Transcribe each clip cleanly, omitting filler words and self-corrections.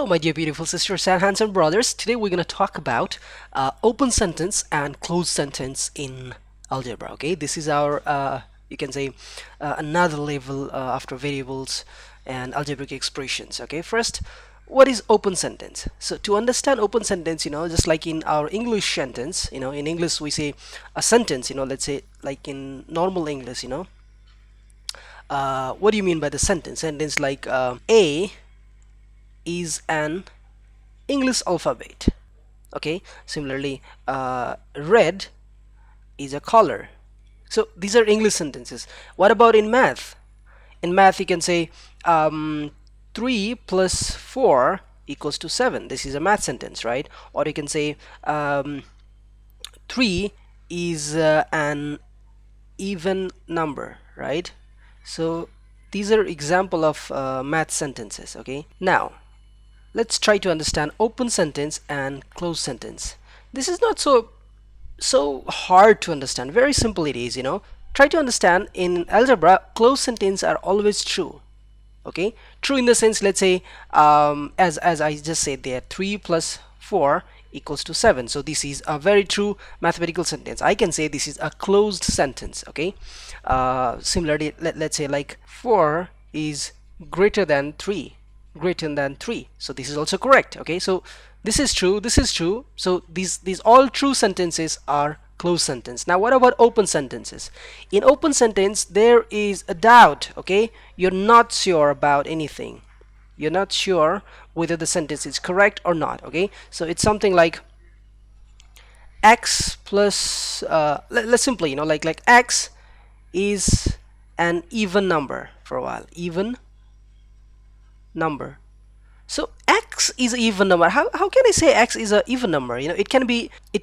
Hello my dear beautiful sisters and handsome brothers. Today we're going to talk about open sentence and closed sentence in algebra. Okay, this is our you can say another level after variables and algebraic expressions. Okay, first, what is open sentence? So to understand open sentence, just like in our English sentence, in English we say a sentence, let's say like in normal English, what do you mean by the sentence? Sentence like A is an English alphabet. Okay, similarly red is a color. So these are English sentences. What about in math? In math you can say 3 plus 4 equals to 7. This is a math sentence, right? Or you can say 3 is an even number, right? So these are example of math sentences. Okay, now let's try to understand open sentence and closed sentence. This is not so hard to understand. Very simple it is. Try to understand. In algebra, closed sentences are always true. Okay, true in the sense, let's say as I just said there, 3 plus 4 equals to 7. So this is a very true mathematical sentence. I can say this is a closed sentence. Okay, similarly let's say like 4 is greater than 3. So this is also correct. Okay, so this is true, this is true. So these all true sentences are closed sentence. Now what about open sentences? In open sentence there is a doubt. Okay, you're not sure about anything, you're not sure whether the sentence is correct or not. Okay, so it's something like x plus let's simply like x is an even number. For a while, even number. So x is an even number. How can I say x is an even number? It can be a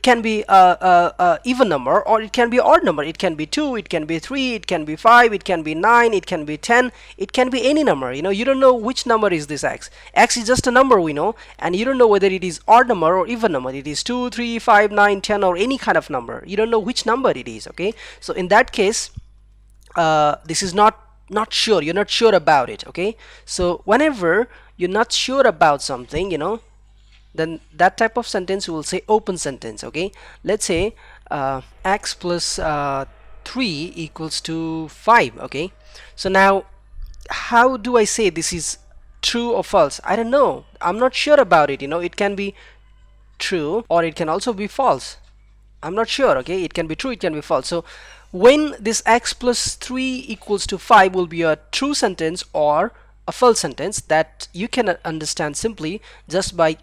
even number, or it can be odd number. It can be 2, it can be 3, it can be 5, it can be 9, it can be 10, it can be any number. You don't know which number is this x. X is just a number we know, and you don't know whether it is odd number or even number. It is 2, 3, 5, 9, 10, or any kind of number. You don't know which number it is. Okay, so in that case, this is not sure. You're not sure about it. Okay, so whenever you're not sure about something, then that type of sentence we will say open sentence. Okay, let's say x plus 3 equals to 5. Okay, so now how do I say this is true or false? I don't know, I'm not sure about it. It can be true, or it can also be false. I'm not sure. Okay, it can be true, it can be false. So when this x plus 3 equals to 5 will be a true sentence or a false sentence, that you can understand simply just by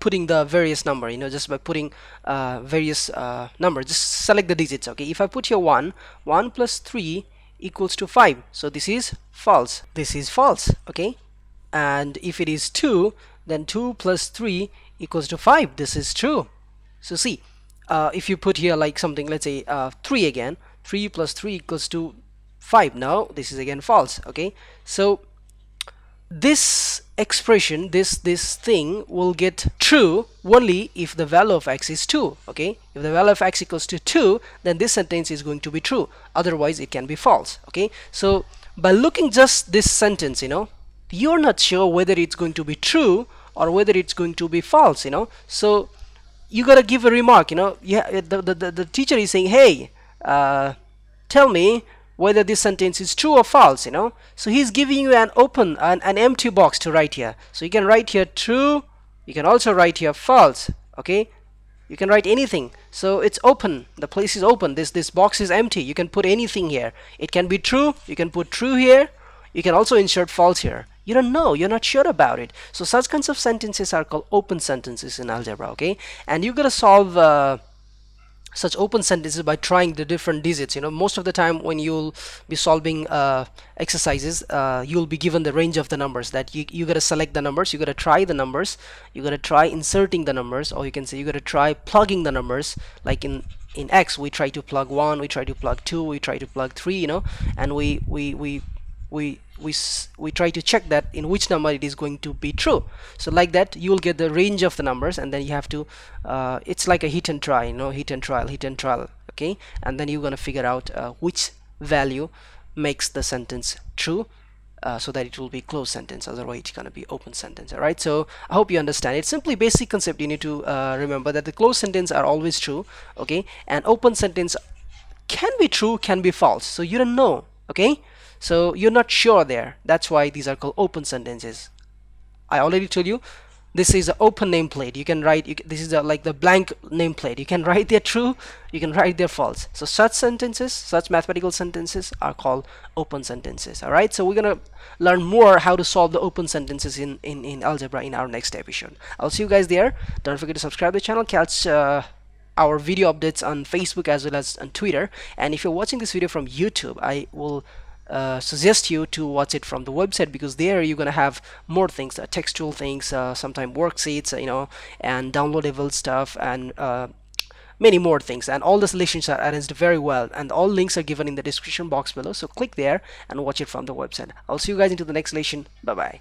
putting the various number, just by putting various numbers. Just select the digits. Okay, if I put here 1 plus 3 equals to 5, so this is false, this is false. Okay, and if it is 2, then 2 plus 3 equals to 5, this is true. So see, if you put here like something, let's say 3 again, 3 plus 3 equals to 5, now this is again false. Okay, so this expression, this thing will get true only if the value of x is 2. Okay, if the value of x equals to 2, then this sentence is going to be true, otherwise it can be false. Okay, so by looking just this sentence, you're not sure whether it's going to be true or whether it's going to be false. So you gotta give a remark. Yeah, the teacher is saying, hey, tell me whether this sentence is true or false. So he's giving you an open and an empty box to write here. So you can write here true, you can also write here false. Okay, you can write anything. So it's open, the place is open, this box is empty. You can put anything here. It can be true, you can put true here, you can also insert false here. You don't know, you're not sure about it. So such kinds of sentences are called open sentences in algebra. Okay, and you gotta solve such open sentences by trying the different digits. Most of the time when you'll be solving exercises, you'll be given the range of the numbers, that you gotta select the numbers, you gotta try the numbers, you gotta try inserting the numbers, or you can say you gotta try plugging the numbers. Like in X we try to plug 1, we try to plug 2, we try to plug 3, and we try to check that in which number it is going to be true. So like that you will get the range of the numbers, and then you have to it's like a hit and try, hit and trial. Okay, and then you're gonna figure out which value makes the sentence true, so that it will be closed sentence, otherwise it's gonna be open sentence. All right, so I hope you understand. It's simply basic concept. You need to remember that the closed sentence are always true, okay, and open sentence can be true, can be false, so you don't know, okay, so you're not sure there. That's why these are called open sentences. I already told you this is an open nameplate. You can write, this is like the blank nameplate. You can write their true, you can write their false. So such sentences, such mathematical sentences are called open sentences. All right, so we're gonna learn more how to solve the open sentences in algebra in our next episode. I'll see you guys there. Don't forget to subscribe to the channel, catch our video updates on Facebook as well as on Twitter. And if you're watching this video from YouTube, I will suggest you to watch it from the website, because there you're gonna have more things, textual things, sometimes worksheets, you know, and downloadable stuff, and many more things. And all the solutions are arranged very well, and all links are given in the description box below, so click there and watch it from the website. I'll see you guys into the next lesson. Bye bye.